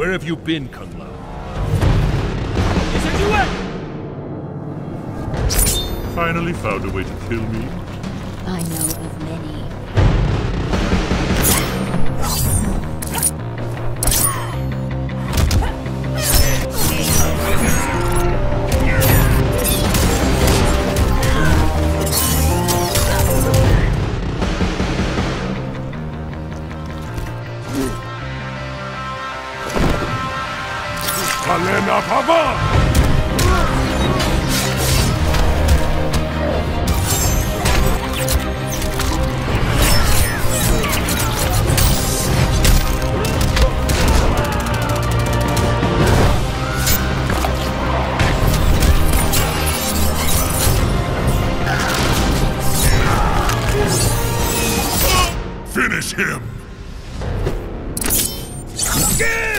Where have you been, Kung Lao? Is it you way? Finally found a way to kill me? I know of many. Alena Papa! Finish him! Yeah!